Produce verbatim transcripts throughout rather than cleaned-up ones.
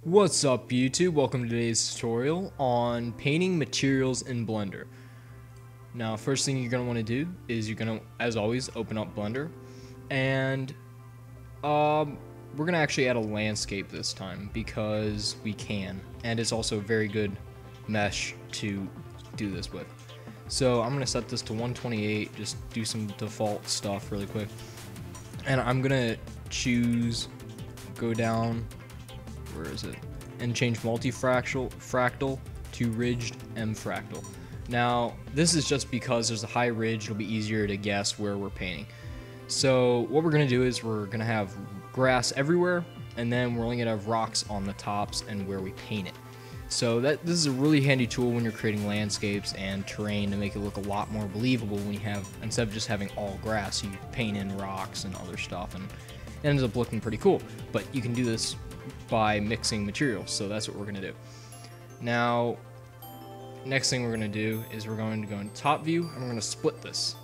What's up YouTube, welcome to today's tutorial on painting materials in Blender. Now first thing you're going to want to do is you're going to, as always, open up Blender. And um, we're going to actually add a landscape this time because we can. And it's also a very good mesh to do this with. So I'm going to set this to one twenty-eight, just do some default stuff really quick. And I'm going to choose, go down. Where is it? And change multi-fractal fractal to ridged M fractal. Now this is just because there's a high ridge, it'll be easier to guess where we're painting. So what we're gonna do is we're gonna have grass everywhere, and then we're only gonna have rocks on the tops and where we paint it. So that this is a really handy tool when you're creating landscapes and terrain to make it look a lot more believable when you have, instead of just having all grass, you paint in rocks and other stuff, and it ends up looking pretty cool. But you can do this by mixing materials, so that's what we're gonna do. Now next thing we're gonna do is we're going to go into top view and we're gonna split this.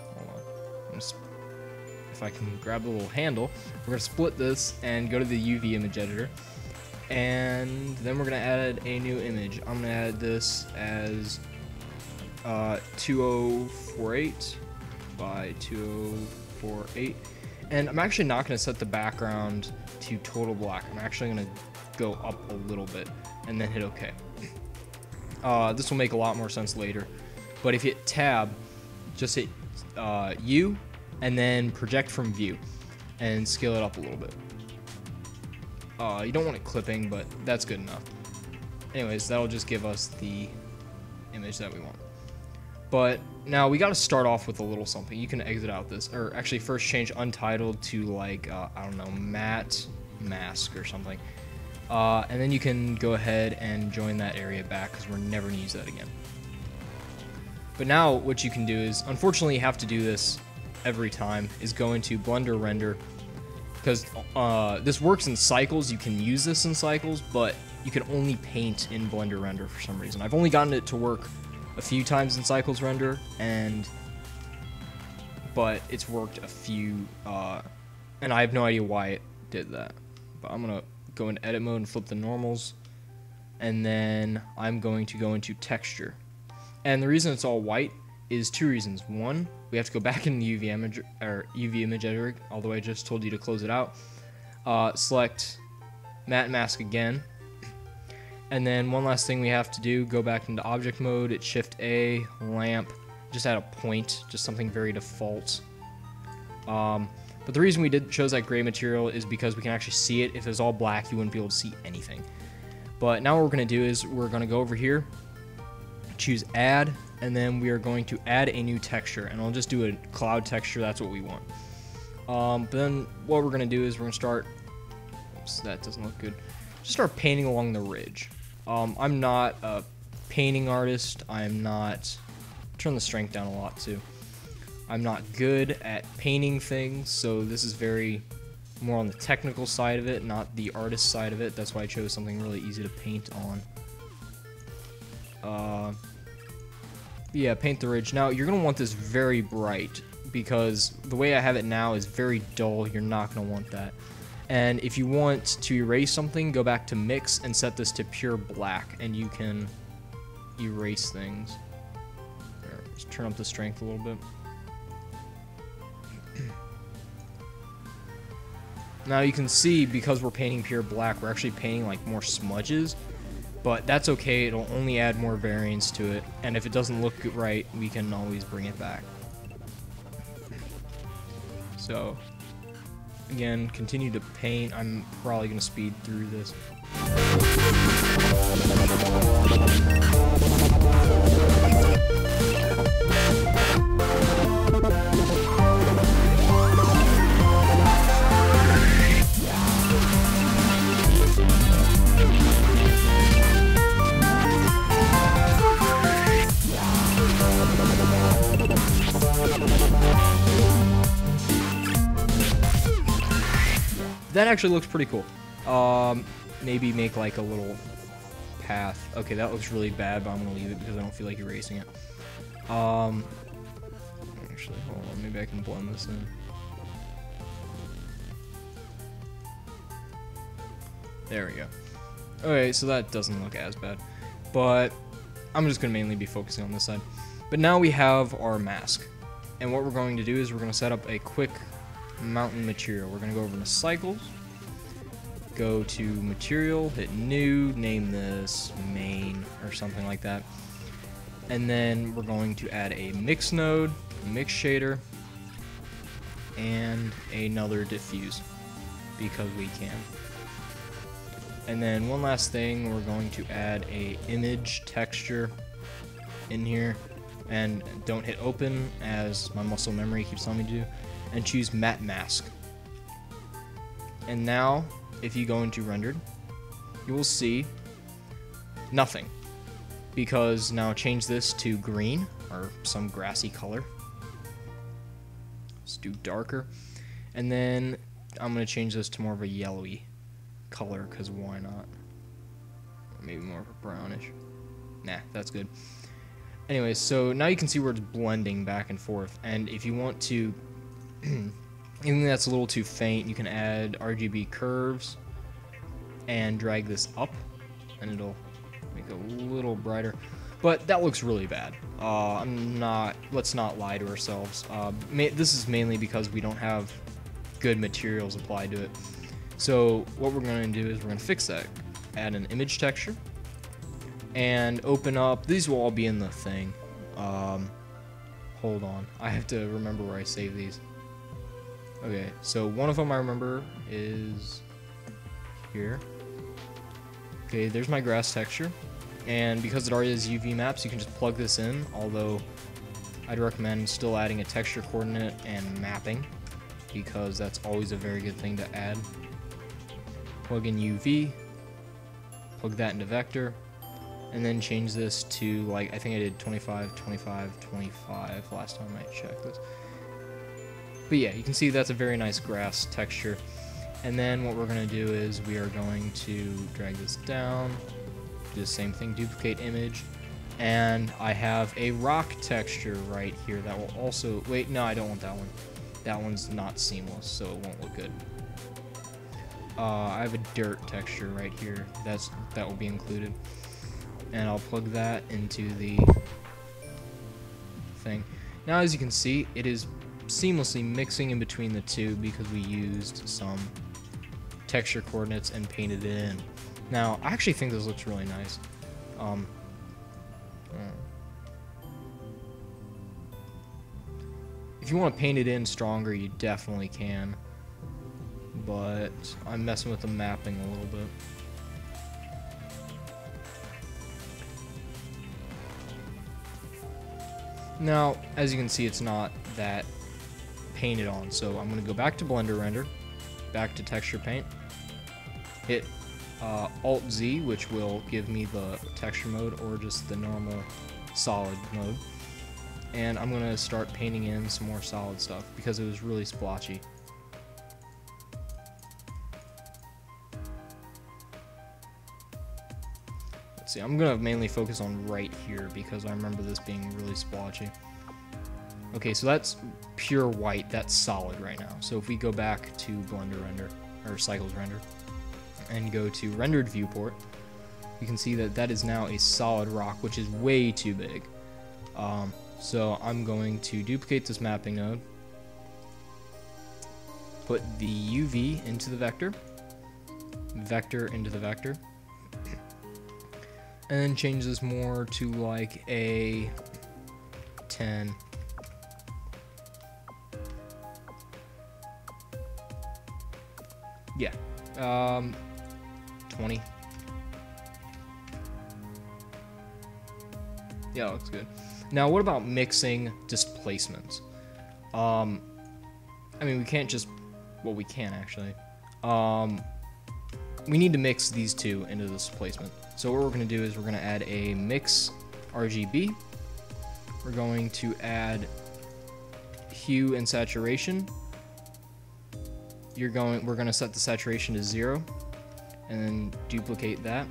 Hold on. I'm gonna sp if I can grab the little handle, we're gonna split this and go to the U V image editor, and then we're gonna add a new image. I'm gonna add this as uh, two thousand forty-eight by two thousand forty-eight. And I'm actually not going to set the background to total black. I'm actually going to go up a little bit and then hit OK. Uh, this will make a lot more sense later. But if you hit Tab, just hit uh, U and then project from view and scale it up a little bit. Uh, you don't want it clipping, but that's good enough. Anyways, that'll just give us the image that we want. But now we got to start off with a little something. You can exit out this, or actually first change untitled to like, uh, I don't know, matte mask or something. Uh, and then you can go ahead and join that area back because we're never going to use that again. But now what you can do is, unfortunately you have to do this every time, is go into Blender Render. Because uh, this works in Cycles, you can use this in Cycles, but you can only paint in Blender Render for some reason. I've only gotten it to work a few times in Cycles Render, and but it's worked a few, uh, and I have no idea why it did that. But I'm gonna go into edit mode and flip the normals, and then I'm going to go into texture. And the reason it's all white is two reasons. One, we have to go back in the U V image or U V image editor, although I just told you to close it out. Uh, select matte mask again. And then one last thing we have to do, go back into object mode, it's shift A, lamp, just add a point, just something very default. Um, but the reason we did chose that gray material is because we can actually see it. If it was all black, you wouldn't be able to see anything. But now what we're gonna do is we're gonna go over here, choose add, and then we are going to add a new texture, and I'll just do a cloud texture, that's what we want. Um, but then what we're gonna do is we're gonna start, oops, that doesn't look good. Just start painting along the ridge. Um, I'm not a painting artist. I'm not, turn the strength down a lot too. I'm not good at painting things, so this is very more on the technical side of it, not the artist side of it. That's why I chose something really easy to paint on. Uh, yeah, paint the ridge. Now you're gonna want this very bright because the way I have it now is very dull. You're not gonna want that. And if you want to erase something, go back to mix and set this to pure black, and you can erase things. There, just turn up the strength a little bit. Now you can see, because we're painting pure black, we're actually painting like more smudges, but that's okay, it'll only add more variance to it, and if it doesn't look right, we can always bring it back. So again, continue to paint. I'm probably going to speed through this. that actually looks pretty cool. Um, maybe make like a little path. Okay, that looks really bad, but I'm gonna leave it because I don't feel like erasing it. Um, actually, hold on, maybe I can blend this in. There we go. Okay, so that doesn't look as bad, but I'm just gonna mainly be focusing on this side. But now we have our mask, and what we're going to do is we're gonna set up a quick mountain material. We're gonna go over to Cycles, go to Material, hit New, name this Main or something like that, and then we're going to add a Mix node, Mix shader, and another Diffuse because we can. And then one last thing, we're going to add a image texture in here, and don't hit open as my muscle memory keeps telling me to do, and choose matte mask. And now if you go into rendered, you will see nothing, because now change this to green or some grassy color. Let's do darker, and then I'm gonna change this to more of a yellowy color, because why not? Maybe more of a brownish. Nah, that's good. Anyway, so now you can see where it's blending back and forth, and if you want to anything that's a little too faint, you can add R G B curves and drag this up, and it'll make it a little brighter. But that looks really bad. Uh, I'm not. Let's not lie to ourselves. Uh, ma this is mainly because we don't have good materials applied to it. So what we're going to do is we're going to fix that, add an image texture, and open up, these will all be in the thing, um, hold on, I have to remember where I save these. Okay, so one of them I remember is here. Okay, there's my grass texture, and because it already has U V maps, you can just plug this in, although I'd recommend still adding a texture coordinate and mapping, because that's always a very good thing to add. Plug in U V, plug that into vector, and then change this to, like, I think I did twenty-five, twenty-five, twenty-five last time I checked this. But yeah, you can see that's a very nice grass texture. And then what we're gonna do is we are going to drag this down, do the same thing, duplicate image, and I have a rock texture right here that will also, wait, no, I don't want that one. That one's not seamless, so it won't look good. Uh, I have a dirt texture right here. That's that will be included, and I'll plug that into the thing. Now, as you can see, it is seamlessly mixing in between the two because we used some texture coordinates and painted it in. Now, I actually think this looks really nice. Um, if you want to paint it in stronger, you definitely can. But I'm messing with the mapping a little bit. Now, as you can see, it's not that painted on, so I'm going to go back to Blender Render, back to Texture Paint, hit uh, Alt Z, which will give me the texture mode or just the normal solid mode, and I'm going to start painting in some more solid stuff because it was really splotchy. See, I'm gonna mainly focus on right here because I remember this being really splotchy. Okay, so that's pure white, that's solid right now. So if we go back to Blender Render, or Cycles Render, and go to Rendered Viewport, you can see that that is now a solid rock, which is way too big. Um, so I'm going to duplicate this mapping node, put the U V into the vector, vector into the vector, and then change this more to like a ten. Yeah, um, twenty. Yeah, that looks good. Now, what about mixing displacements? Um, I mean, we can't just, well, we can actually. Um, we need to mix these two into the displacement. So what we're going to do is we're going to add a mix R G B. We're going to add hue and saturation. you're going, we're gonna set the saturation to zero and then duplicate that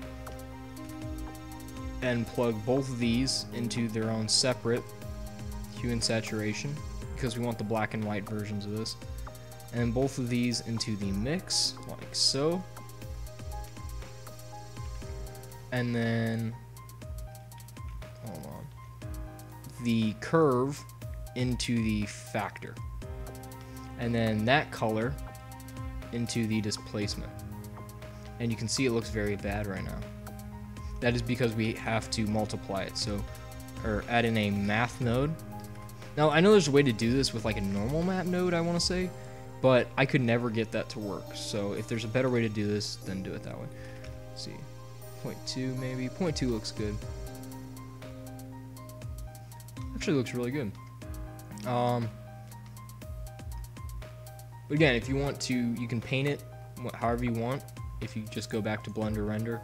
and plug both of these into their own separate hue and saturation because we want the black and white versions of this. And both of these into the mix, like so. And then, hold on, the curve into the factor. And then that color into the displacement. And you can see it looks very bad right now. That is because we have to multiply it, so, or add in a math node. Now, I know there's a way to do this with like a normal map node, I want to say, but I could never get that to work. So if there's a better way to do this, then do it that way. Let's see, zero point two maybe, zero point two looks good. Actually looks really good. Um, but again, if you want to, you can paint it however you want. If you just go back to Blender Render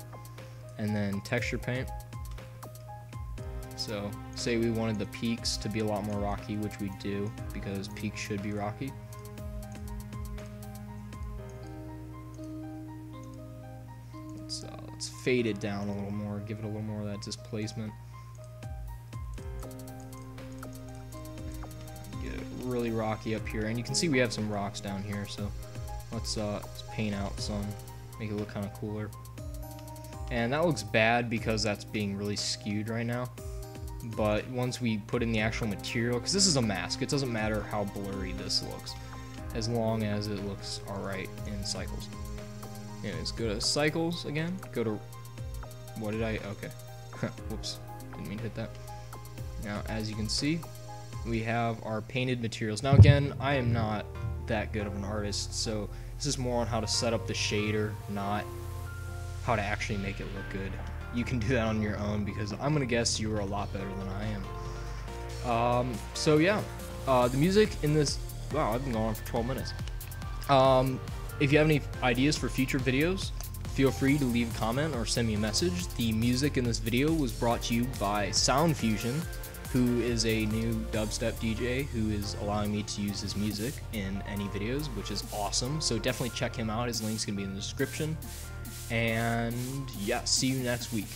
and then Texture Paint. So say we wanted the peaks to be a lot more rocky, which we do because peaks should be rocky. Let's, uh, let's fade it down a little more, give it a little more of that displacement. Get it really rocky up here, and you can see we have some rocks down here, so let's, uh, let's paint out some, make it look kind of cooler. And that looks bad because that's being really skewed right now. But once we put in the actual material, because this is a mask, it doesn't matter how blurry this looks, as long as it looks alright in Cycles. Anyways, go to Cycles again. Go to, what did I, okay. Whoops, didn't mean to hit that. Now, as you can see, we have our painted materials. Now again, I am not that good of an artist, so this is more on how to set up the shader, not how to actually make it look good. You can do that on your own because I'm gonna guess you are a lot better than I am. Um, so yeah, uh, the music in this, wow, I've been going on for twelve minutes. Um, if you have any ideas for future videos, feel free to leave a comment or send me a message. The music in this video was brought to you by Sound Fusion, who is a new dubstep D J who is allowing me to use his music in any videos, which is awesome. So definitely check him out. His link's gonna be in the description. And yeah, see you next week.